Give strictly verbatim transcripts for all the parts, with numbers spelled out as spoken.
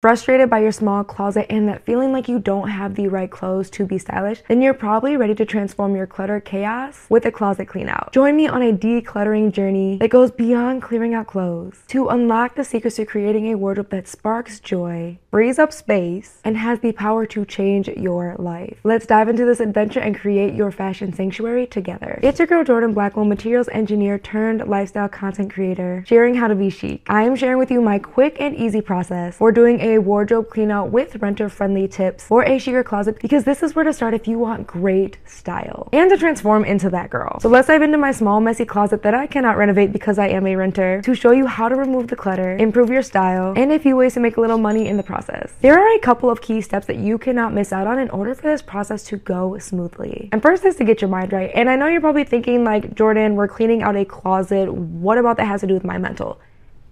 frustrated by your small closet and that feeling like you don't have the right clothes to be stylish, then you're probably ready to transform your clutter chaos with a closet clean out. Join me on a decluttering journey that goes beyond clearing out clothes to unlock the secrets to creating a wardrobe that sparks joy, frees up space, and has the power to change your life. Let's dive into this adventure and create your fashion sanctuary together. It's your girl Jordan Blackwell, materials engineer turned lifestyle content creator, sharing how to be chic. I am sharing with you my quick and easy process for doing a wardrobe clean out with renter friendly tips for a chicer closet, because this is where to start if you want great style and to transform into that girl. So let's dive into my small messy closet that I cannot renovate because I am a renter, to show you how to remove the clutter, improve your style, and a few ways to make a little money in the process. There are a couple of key steps that you cannot miss out on in order for this process to go smoothly. And first is to get your mind right. And I know you're probably thinking like, Jordan, we're cleaning out a closet, what about that has to do with my mental?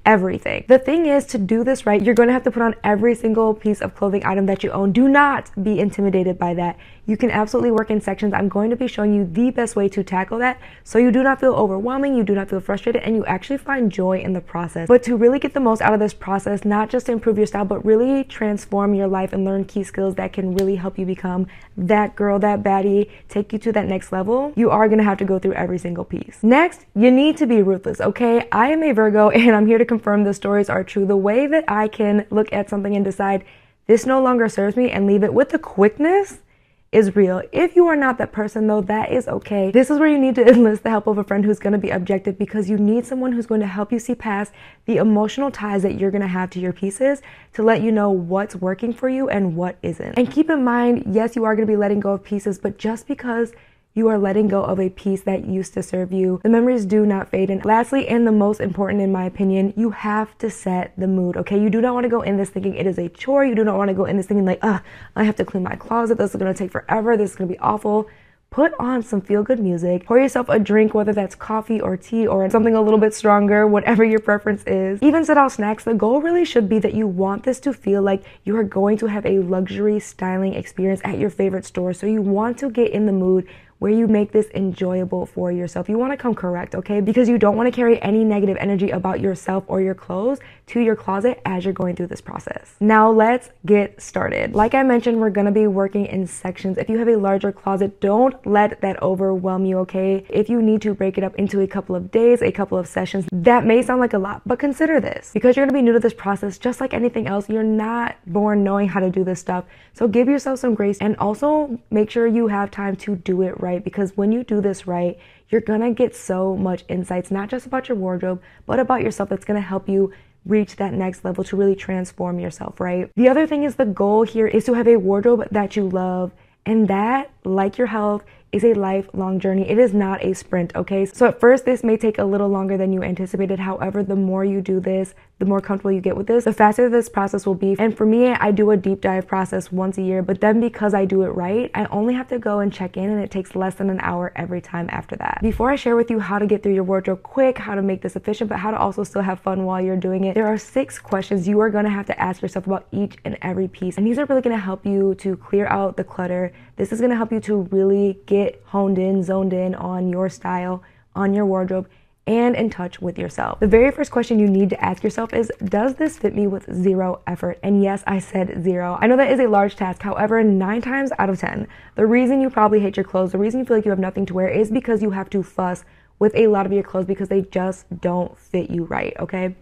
Everything. The thing is, to do this right, you're going to have to put on every single piece of clothing item that you own. Do not be intimidated by that. You can absolutely work in sections. I'm going to be showing you the best way to tackle that so you do not feel overwhelming, you do not feel frustrated, and you actually find joy in the process. But to really get the most out of this process, not just to improve your style, but really transform your life and learn key skills that can really help you become that girl, that baddie, take you to that next level, you are going to have to go through every single piece. Next, you need to be ruthless, okay? I am a Virgo and I'm here to confirm the stories are true. The way that I can look at something and decide this no longer serves me and leave it with the quickness is real. If you are not that person though, that is okay. This is where you need to enlist the help of a friend who's going to be objective, because you need someone who's going to help you see past the emotional ties that you're going to have to your pieces to let you know what's working for you and what isn't. And keep in mind, yes, you are going to be letting go of pieces, but just because you are letting go of a piece that used to serve you, the memories do not fade. And lastly, and the most important in my opinion, you have to set the mood, okay? You do not want to go in this thinking it is a chore. You do not want to go in this thinking like, ugh, I have to clean my closet. This is going to take forever. This is going to be awful. Put on some feel-good music, pour yourself a drink, whether that's coffee or tea or something a little bit stronger, whatever your preference is. Even set out snacks. The goal really should be that you want this to feel like you are going to have a luxury styling experience at your favorite store. So you want to get in the mood where you make this enjoyable for yourself. You want to come correct, okay? Because you don't want to carry any negative energy about yourself or your clothes to your closet as you're going through this process. Now let's get started. Like I mentioned, we're going to be working in sections. If you have a larger closet, don't let that overwhelm you, okay? If you need to break it up into a couple of days, a couple of sessions, that may sound like a lot, but consider this. Because you're going to be new to this process, just like anything else, you're not born knowing how to do this stuff. So give yourself some grace and also make sure you have time to do it right. Right? Because when you do this right, you're gonna get so much insights, not just about your wardrobe, but about yourself, that's gonna help you reach that next level to really transform yourself, right? The other thing is, the goal here is to have a wardrobe that you love, and that, like your health, is a lifelong journey. It is not a sprint, okay? So at first, this may take a little longer than you anticipated. However, the more you do this, the more comfortable you get with this, the faster this process will be. And for me, I do a deep dive process once a year, but then because I do it right, I only have to go and check in, and it takes less than an hour every time after that. Before I share with you how to get through your wardrobe quick, how to make this efficient, but how to also still have fun while you're doing it, there are six questions you are going to have to ask yourself about each and every piece. And these are really going to help you to clear out the clutter. This is going to help you to really get honed in, zoned in on your style, on your wardrobe, and in touch with yourself. The very first question you need to ask yourself is, does this fit me with zero effort? And yes, I said zero. I know that is a large task. However, nine times out of ten, the reason you probably hate your clothes, the reason you feel like you have nothing to wear, is because you have to fuss with a lot of your clothes because they just don't fit you right, okay?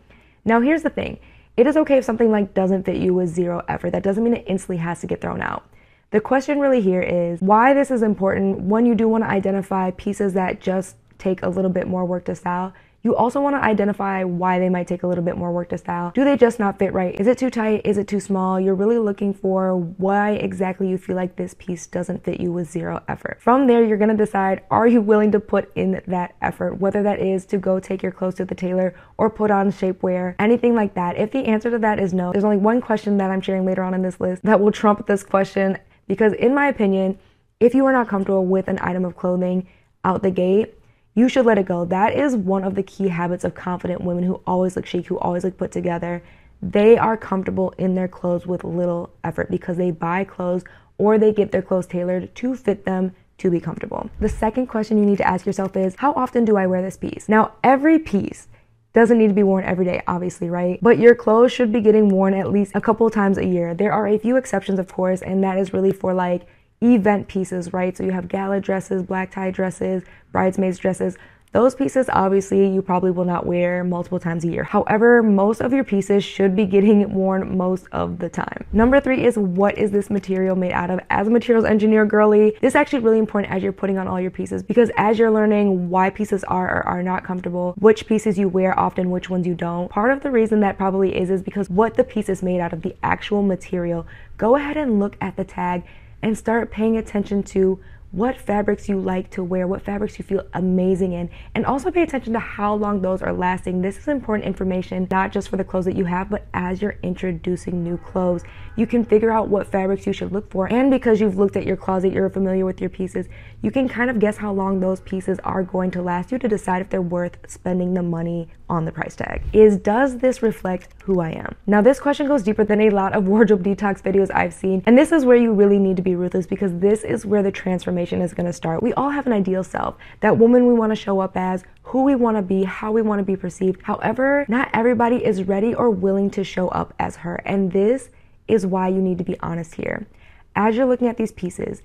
Now here's the thing. It is okay if something like doesn't fit you with zero effort. That doesn't mean it instantly has to get thrown out. The question really here is why this is important. When you do want to identify pieces that just take a little bit more work to style, you also want to identify why they might take a little bit more work to style. Do they just not fit right? Is it too tight? Is it too small? You're really looking for why exactly you feel like this piece doesn't fit you with zero effort. From there, you're going to decide, are you willing to put in that effort? Whether that is to go take your clothes to the tailor or put on shapewear, anything like that. If the answer to that is no, there's only one question that I'm sharing later on in this list that will trump this question. Because in my opinion, if you are not comfortable with an item of clothing out the gate, you should let it go. That is one of the key habits of confident women who always look chic, who always look put together. They are comfortable in their clothes with little effort because they buy clothes or they get their clothes tailored to fit them to be comfortable. The second question you need to ask yourself is, how often do I wear this piece? Now, every piece Doesn't need to be worn every day, obviously, right? But your clothes should be getting worn at least a couple times a year. There are a few exceptions, of course, and that is really for like event pieces, right? So you have gala dresses, black tie dresses, bridesmaids dresses. Those pieces, obviously, you probably will not wear multiple times a year. However, most of your pieces should be getting worn most of the time. Number three is, what is this material made out of? As a materials engineer girly, this is actually really important as you're putting on all your pieces, because as you're learning why pieces are or are not comfortable, which pieces you wear often, which ones you don't, part of the reason that probably is is because what the piece is made out of, the actual material. Go ahead and look at the tag and start paying attention to what fabrics you like to wear, what fabrics you feel amazing in, and also pay attention to how long those are lasting. This is important information, not just for the clothes that you have, but as you're introducing new clothes. You can figure out what fabrics you should look for, and because you've looked at your closet, you're familiar with your pieces, you can kind of guess how long those pieces are going to last you to decide if they're worth spending the money on the price tag. Is, does this reflect who I am? Now, this question goes deeper than a lot of wardrobe detox videos I've seen, and this is where you really need to be ruthless, because this is where the transformation is going to start. We all have an ideal self, that woman we want to show up as, who we want to be, how we want to be perceived. However, not everybody is ready or willing to show up as her, and this is why you need to be honest here. As you're looking at these pieces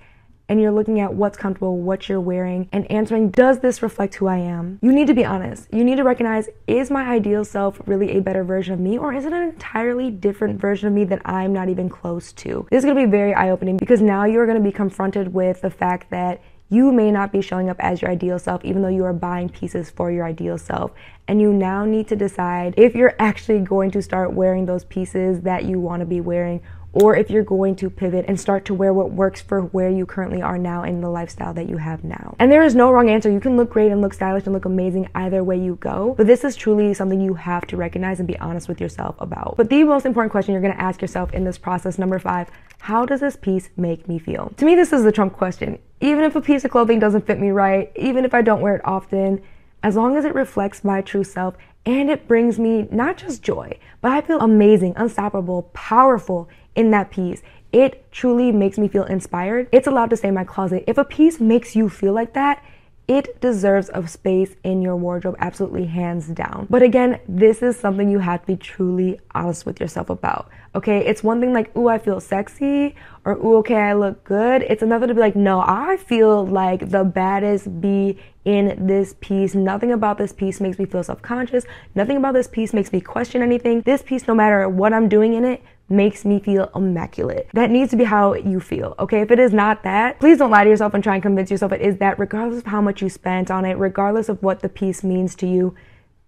and you're looking at what's comfortable, what you're wearing, and answering, does this reflect who I am? You need to be honest. You need to recognize, is my ideal self really a better version of me, or is it an entirely different version of me that I'm not even close to? This is gonna be very eye-opening, because now you're gonna be confronted with the fact that you may not be showing up as your ideal self, even though you are buying pieces for your ideal self. And you now need to decide if you're actually going to start wearing those pieces that you wanna be wearing, or if you're going to pivot and start to wear what works for where you currently are now in the lifestyle that you have now. And there is no wrong answer. You can look great and look stylish and look amazing either way you go, but this is truly something you have to recognize and be honest with yourself about. But the most important question you're gonna ask yourself in this process, number five, how does this piece make me feel? To me, this is the Trump question. Even if a piece of clothing doesn't fit me right, even if I don't wear it often, as long as it reflects my true self and it brings me not just joy, but I feel amazing, unstoppable, powerful in that piece, it truly makes me feel inspired, it's allowed to stay in my closet. If a piece makes you feel like that, it deserves a space in your wardrobe, absolutely, hands down. But again, this is something you have to be truly honest with yourself about, okay? It's one thing like, ooh, I feel sexy, or ooh, okay, I look good. It's another to be like, no, I feel like the baddest bee in this piece. Nothing about this piece makes me feel self-conscious. Nothing about this piece makes me question anything. This piece, no matter what I'm doing in it, makes me feel immaculate. That needs to be how you feel, okay? If it is not that, please don't lie to yourself and try and convince yourself it is that, regardless of how much you spent on it, regardless of what the piece means to you.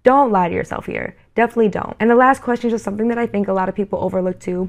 Don't lie to yourself here. Definitely don't. And the last question is just something that I think a lot of people overlook too.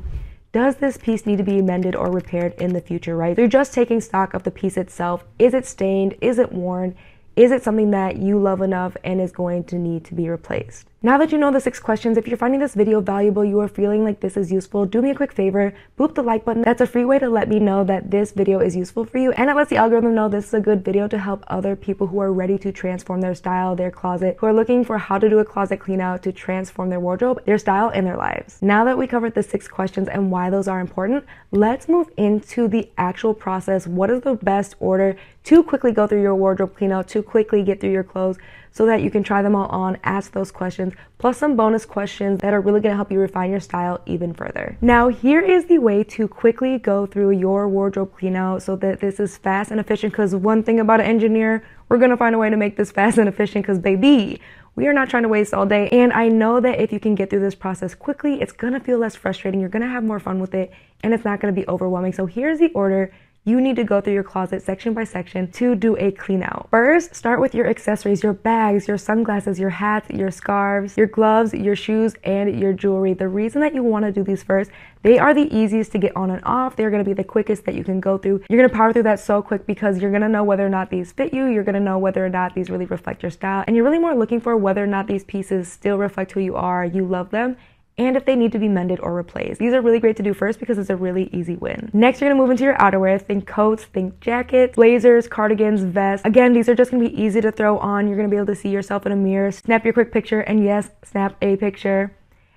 Does this piece need to be amended or repaired in the future, right? So you're just taking stock of the piece itself. Is it stained? Is it worn? Is it something that you love enough and is going to need to be replaced? Now that you know the six questions, if you're finding this video valuable, you are feeling like this is useful, do me a quick favor, boop the like button. That's a free way to let me know that this video is useful for you, and it lets the algorithm know this is a good video to help other people who are ready to transform their style, their closet, who are looking for how to do a closet clean out to transform their wardrobe, their style, and their lives. Now that we covered the six questions and why those are important, let's move into the actual process. What is the best order to quickly go through your wardrobe clean out, to quickly get through your clothes so that you can try them all on, ask those questions, plus some bonus questions that are really gonna help you refine your style even further. Now, here is the way to quickly go through your wardrobe clean out so that this is fast and efficient, because one thing about an engineer, we're gonna find a way to make this fast and efficient, because baby, we are not trying to waste all day. And I know that if you can get through this process quickly, it's gonna feel less frustrating, you're gonna have more fun with it, and it's not gonna be overwhelming. So here's the order you need to go through your closet section by section to do a clean out. First, start with your accessories, your bags, your sunglasses, your hats, your scarves, your gloves, your shoes, and your jewelry. The reason that you wanna do these first, they are the easiest to get on and off. They're gonna be the quickest that you can go through. You're gonna power through that so quick because you're gonna know whether or not these fit you, you're gonna know whether or not these really reflect your style, and you're really more looking for whether or not these pieces still reflect who you are, you love them, and if they need to be mended or replaced. These are really great to do first because it's a really easy win. Next, you're gonna move into your outerwear. Think coats, think jackets, blazers, cardigans, vests. Again, these are just gonna be easy to throw on. You're gonna be able to see yourself in a mirror, snap your quick picture, and yes, snap a picture.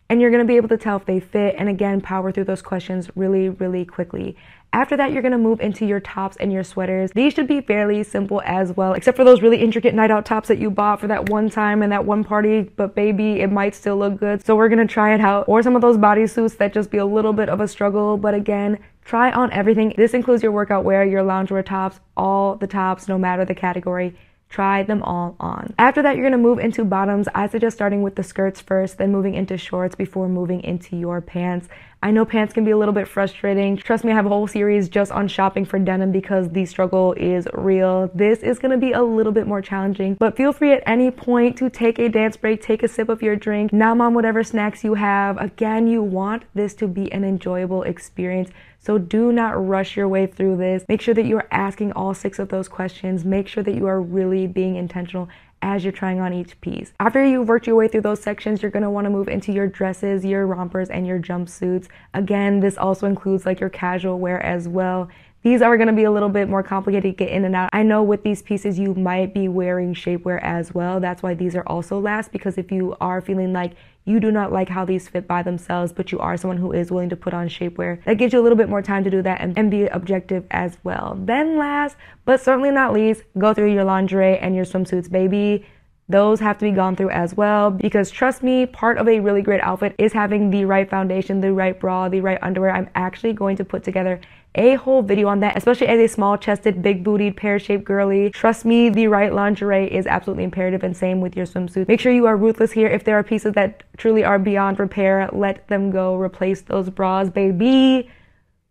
and you're going to be able to tell if they fit, and again, power through those questions really, really quickly. After that, you're going to move into your tops and your sweaters. These should be fairly simple as well, except for those really intricate night out tops that you bought for that one time and that one party, but baby, it might still look good, so we're going to try it out. Or some of those bodysuits that just be a little bit of a struggle, but again, try on everything. This includes your workout wear, your loungewear tops, all the tops, no matter the category. Try them all on. After that, you're going to move into bottoms. I suggest starting with the skirts first, then moving into shorts before moving into your pants. I know pants can be a little bit frustrating. Trust me, I have a whole series just on shopping for denim because the struggle is real. This is going to be a little bit more challenging, but feel free at any point to take a dance break, take a sip of your drink, nom on whatever snacks you have. Again, you want this to be an enjoyable experience, so do not rush your way through this. Make sure that you are asking all six of those questions. Make sure that you are really being intentional as you're trying on each piece. After you've worked your way through those sections, you're going to want to move into your dresses, your rompers, and your jumpsuits. Again, this also includes like your casual wear as well. These are going to be a little bit more complicated to get in and out. I know with these pieces you might be wearing shapewear as well. That's why these are also last, because if you are feeling like you do not like how these fit by themselves, but you are someone who is willing to put on shapewear, that gives you a little bit more time to do that and, and be objective as well. Then last, but certainly not least, go through your lingerie and your swimsuits, baby. Those have to be gone through as well, because trust me, part of a really great outfit is having the right foundation, the right bra, the right underwear. I'm actually going to put together a whole video on that, especially as a small chested, big bootied, pear-shaped girly. Trust me, the right lingerie is absolutely imperative, and same with your swimsuit. Make sure you are ruthless here. If there are pieces that truly are beyond repair, let them go. Replace those bras, baby.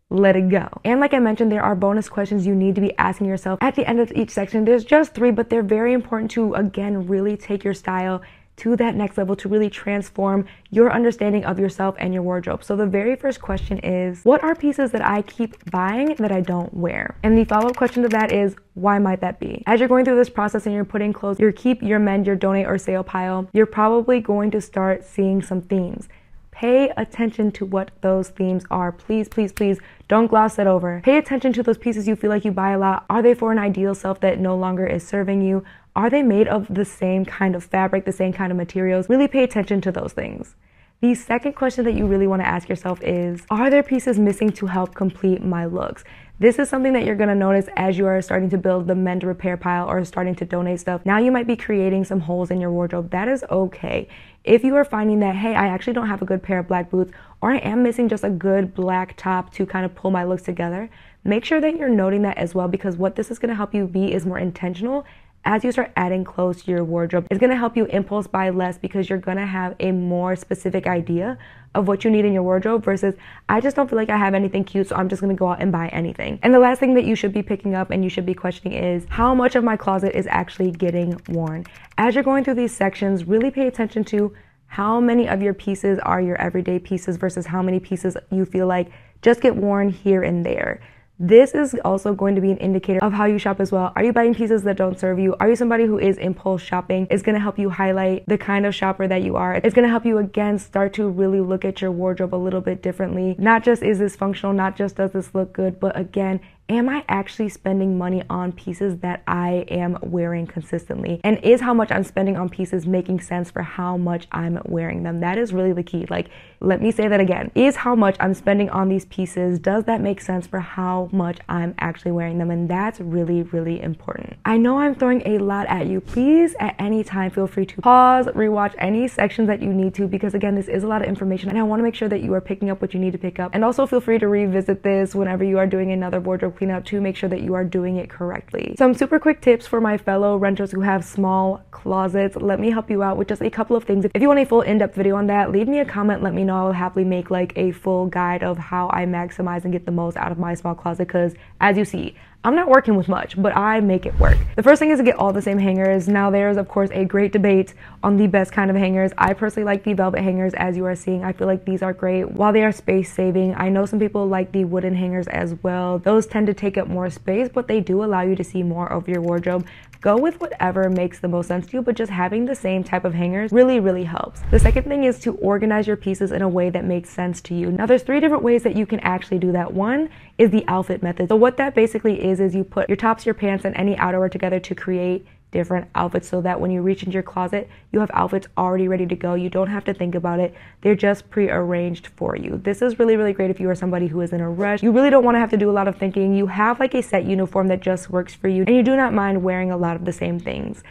Let it go. And like I mentioned, there are bonus questions you need to be asking yourself at the end of each section. There's just three, but they're very important to, again, really take your style to that next level, to really transform your understanding of yourself and your wardrobe. So the very first question is, what are pieces that I keep buying that I don't wear? And the follow-up question to that is, why might that be? As you're going through this process and you're putting clothes, your keep, your mend, your donate or sale pile, you're probably going to start seeing some themes. Pay attention to what those themes are. Please, please, please don't gloss that over. Pay attention to those pieces you feel like you buy a lot. Are they for an ideal self that no longer is serving you? Are they made of the same kind of fabric, the same kind of materials? Really pay attention to those things. The second question that you really want to ask yourself is, are there pieces missing to help complete my looks? This is something that you're going to notice as you are starting to build the mend repair pile or starting to donate stuff. Now you might be creating some holes in your wardrobe. That is okay. If you are finding that, hey, I actually don't have a good pair of black boots, or I am missing just a good black top to kind of pull my looks together, make sure that you're noting that as well, because what this is going to help you be is more intentional. As you start adding clothes to your wardrobe, it's going to help you impulse buy less, because you're going to have a more specific idea of what you need in your wardrobe versus, I just don't feel like I have anything cute, so I'm just going to go out and buy anything. And the last thing that you should be picking up and you should be questioning is, how much of my closet is actually getting worn? As you're going through these sections, really pay attention to how many of your pieces are your everyday pieces versus how many pieces you feel like just get worn here and there. This is also going to be an indicator of how you shop as well. Are you buying pieces that don't serve you? Are you somebody who is impulse shopping? It's going to help you highlight the kind of shopper that you are. It's going to help you, again, start to really look at your wardrobe a little bit differently. Not just is this functional, not just does this look good, but again, am I actually spending money on pieces that I am wearing consistently? And is how much I'm spending on pieces making sense for how much I'm wearing them? That is really the key. Like, let me say that again. Is how much I'm spending on these pieces, does that make sense for how much I'm actually wearing them? And that's really, really important. I know I'm throwing a lot at you. Please, at any time, feel free to pause, rewatch any sections that you need to, because again, this is a lot of information and I want to make sure that you are picking up what you need to pick up. And also feel free to revisit this whenever you are doing another wardrobe clean out to make sure that you are doing it correctly. Some super quick tips for my fellow renters who have small closets. Let me help you out with just a couple of things. If you want a full in-depth video on that, leave me a comment, let me know. I'll happily make like a full guide of how I maximize and get the most out of my small closet, because as you see, I'm not working with much, but I make it work. The first thing is to get all the same hangers. Now there's of course a great debate on the best kind of hangers. I personally like the velvet hangers, as you are seeing. I feel like these are great while they are space saving. I know some people like the wooden hangers as well. Those tend to take up more space, but they do allow you to see more of your wardrobe. Go with whatever makes the most sense to you, but just having the same type of hangers really, really helps. The second thing is to organize your pieces in a way that makes sense to you. Now there's three different ways that you can actually do that. One is the outfit method. So what that basically is, is you put your tops, your pants, and any outerwear together to create different outfits so that when you reach into your closet, you have outfits already ready to go. You don't have to think about it. They're just pre-arranged for you. This is really, really great if you are somebody who is in a rush. You really don't want to have to do a lot of thinking. You have like a set uniform that just works for you, and you do not mind wearing a lot of the same things.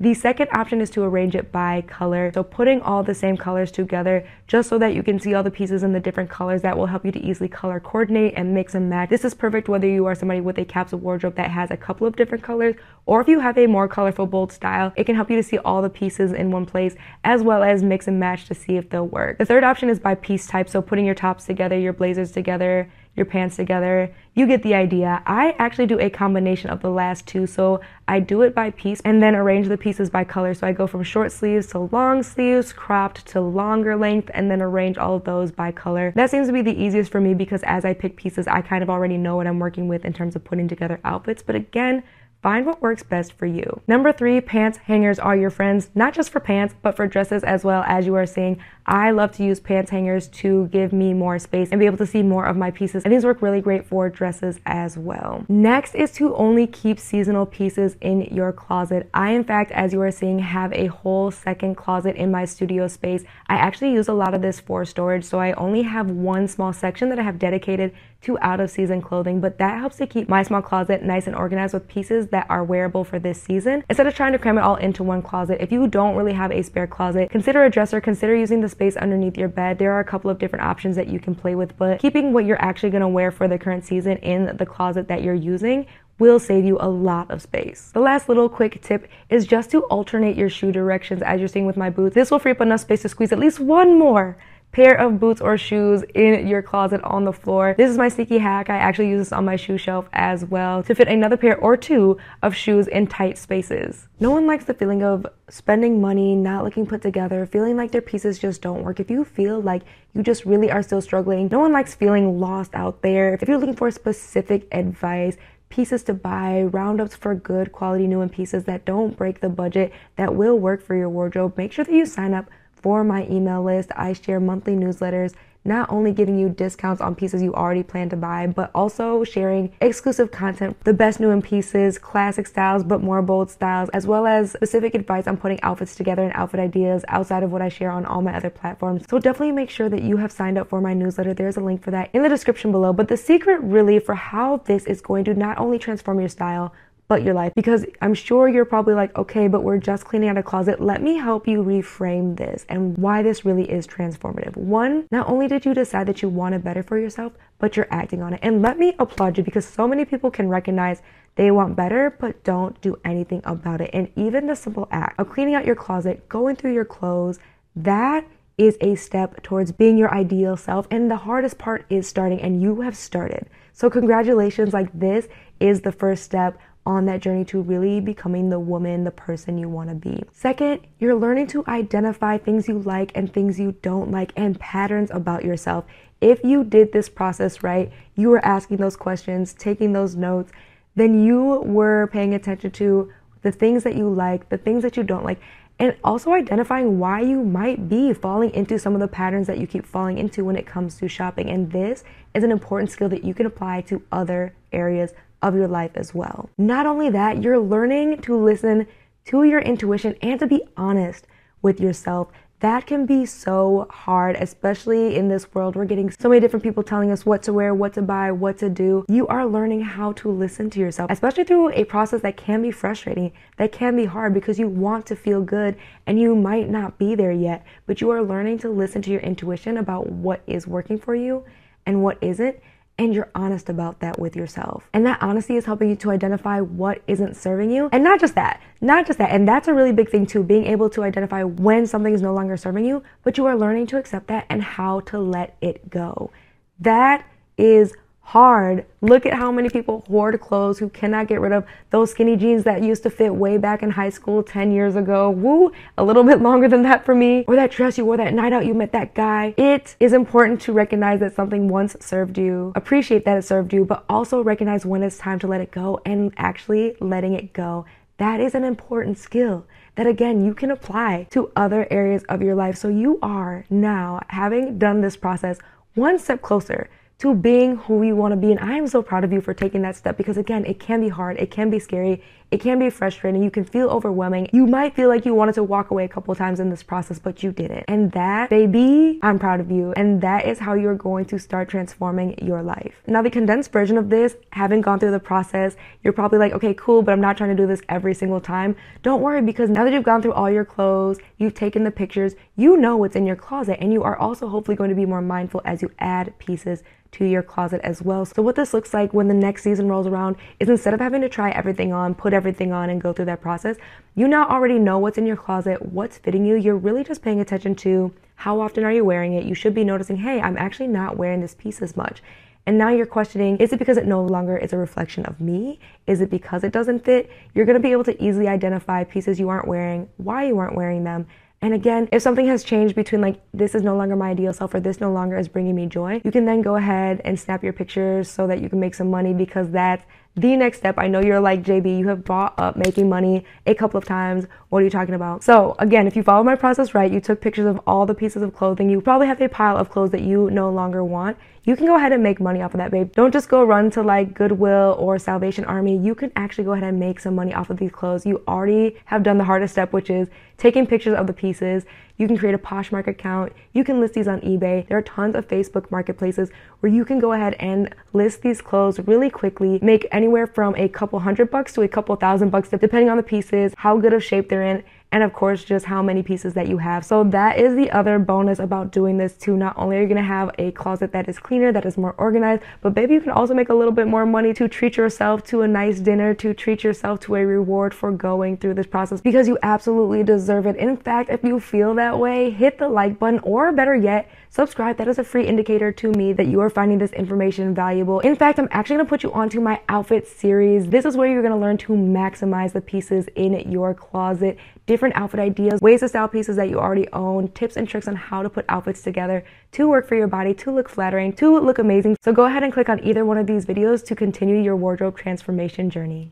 The second option is to arrange it by color. So putting all the same colors together just so that you can see all the pieces in the different colors, that will help you to easily color coordinate and mix and match. This is perfect whether you are somebody with a capsule wardrobe that has a couple of different colors, or if you have a more colorful, bold style, it can help you to see all the pieces in one place as well as mix and match to see if they'll work. The third option is by piece type. So putting your tops together, your blazers together, your pants together. You get the idea. I actually do a combination of the last two, so I do it by piece and then arrange the pieces by color. So I go from short sleeves to long sleeves, cropped to longer length, and then arrange all of those by color. That seems to be the easiest for me because as I pick pieces, I kind of already know what I'm working with in terms of putting together outfits. But again, find what works best for you. Number three, pants hangers are your friends, not just for pants, but for dresses as well. As you are seeing, I love to use pants hangers to give me more space and be able to see more of my pieces. And these work really great for dresses as well. Next is to only keep seasonal pieces in your closet. I, in fact, as you are seeing, have a whole second closet in my studio space. I actually use a lot of this for storage, so I only have one small section that I have dedicated to out-of-season clothing, but that helps to keep my small closet nice and organized with pieces that are wearable for this season. Instead of trying to cram it all into one closet, if you don't really have a spare closet, consider a dresser, consider using the space underneath your bed. There are a couple of different options that you can play with, but keeping what you're actually going to wear for the current season in the closet that you're using will save you a lot of space. The last little quick tip is just to alternate your shoe directions. As you're seeing with my boots, this will free up enough space to squeeze at least one more pair of boots or shoes in your closet on the floor. This is my sneaky hack. I actually use this on my shoe shelf as well to fit another pair or two of shoes in tight spaces. No one likes the feeling of spending money, not looking put together, feeling like their pieces just don't work. If you feel like you just really are still struggling, no one likes feeling lost out there. If you're looking for specific advice, pieces to buy, roundups for good quality new and pieces that don't break the budget, that will work for your wardrobe, make sure that you sign up for my email list. I share monthly newsletters, not only giving you discounts on pieces you already plan to buy, but also sharing exclusive content, the best new in pieces, classic styles, but more bold styles, as well as specific advice on putting outfits together and outfit ideas outside of what I share on all my other platforms. So definitely make sure that you have signed up for my newsletter. There's a link for that in the description below. But the secret really for how this is going to not only transform your style, but your life, because I'm sure you're probably like, okay, but we're just cleaning out a closet. Let me help you reframe this and why this really is transformative. One, not only did you decide that you wanted better for yourself, but you're acting on it. And let me applaud you, because so many people can recognize they want better, but don't do anything about it. And even the simple act of cleaning out your closet, going through your clothes, that is a step towards being your ideal self. And the hardest part is starting, and you have started. So congratulations, like this is the first step on that journey to really becoming the woman, the person you want to be. Second, you're learning to identify things you like and things you don't like and patterns about yourself. If you did this process right, you were asking those questions, taking those notes, then you were paying attention to the things that you like, the things that you don't like, and also identifying why you might be falling into some of the patterns that you keep falling into when it comes to shopping. And this is an important skill that you can apply to other areas of your life as well. Not only that, you're learning to listen to your intuition and to be honest with yourself. That can be so hard, especially in this world. We're getting so many different people telling us what to wear, what to buy, what to do. You are learning how to listen to yourself, especially through a process that can be frustrating, that can be hard, because you want to feel good and you might not be there yet, but you are learning to listen to your intuition about what is working for you and what isn't. And you're honest about that with yourself. And that honesty is helping you to identify what isn't serving you. And not just that, not just that. And that's a really big thing too, being able to identify when something is no longer serving you, but you are learning to accept that and how to let it go. That is hard. Look at how many people hoard clothes, who cannot get rid of those skinny jeans that used to fit way back in high school ten years ago. Woo, a little bit longer than that for me. Or that dress you wore that night out you met that guy. It is important to recognize that something once served you, appreciate that it served you, but also recognize when it's time to let it go, and actually letting it go. That is an important skill that, again, you can apply to other areas of your life. So you are now, having done this process, one step closer to being who you want to be. And I am so proud of you for taking that step, because again, it can be hard, it can be scary, It can be frustrating. You can feel overwhelming. You might feel like you wanted to walk away a couple times in this process, but you didn't. And that, baby, I'm proud of you. And that is how you're going to start transforming your life. Now, the condensed version of this, having gone through the process, you're probably like, okay, cool, but I'm not trying to do this every single time. Don't worry, because now that you've gone through all your clothes, you've taken the pictures, you know what's in your closet, and you are also hopefully going to be more mindful as you add pieces to your closet as well. So what this looks like when the next season rolls around is, instead of having to try everything on, put everything on and go through that process, you now already know what's in your closet, what's fitting you. You're really just paying attention to how often are you wearing it. You should be noticing, hey, I'm actually not wearing this piece as much. And now you're questioning, is it because it no longer is a reflection of me? Is it because it doesn't fit? You're going to be able to easily identify pieces you aren't wearing, why you aren't wearing them. And again, if something has changed between like, this is no longer my ideal self, or this no longer is bringing me joy, you can then go ahead and snap your pictures so that you can make some money, because that's the next step. I know you're like, J B, you have brought up making money a couple of times. What are you talking about? So again, if you follow my process right, you took pictures of all the pieces of clothing. You probably have a pile of clothes that you no longer want. You can go ahead and make money off of that, babe. Don't just go run to like Goodwill or Salvation Army. You can actually go ahead and make some money off of these clothes. You already have done the hardest step, which is taking pictures of the pieces. You can create a Poshmark account. You can list these on eBay. There are tons of Facebook marketplaces where you can go ahead and list these clothes really quickly, make anywhere from a couple hundred bucks to a couple thousand bucks, depending on the pieces, how good of shape they're in, and of course, just how many pieces that you have. So that is the other bonus about doing this too. Not only are you gonna have a closet that is cleaner, that is more organized, but baby, you can also make a little bit more money to treat yourself to a nice dinner, to treat yourself to a reward for going through this process, because you absolutely deserve it. In fact, if you feel that way, hit the like button, or better yet, subscribe. That is a free indicator to me that you are finding this information valuable. In fact, I'm actually gonna put you onto my outfit series. This is where you're gonna learn to maximize the pieces in your closet, different outfit ideas, ways to style pieces that you already own, tips and tricks on how to put outfits together to work for your body, to look flattering, to look amazing. So go ahead and click on either one of these videos to continue your wardrobe transformation journey.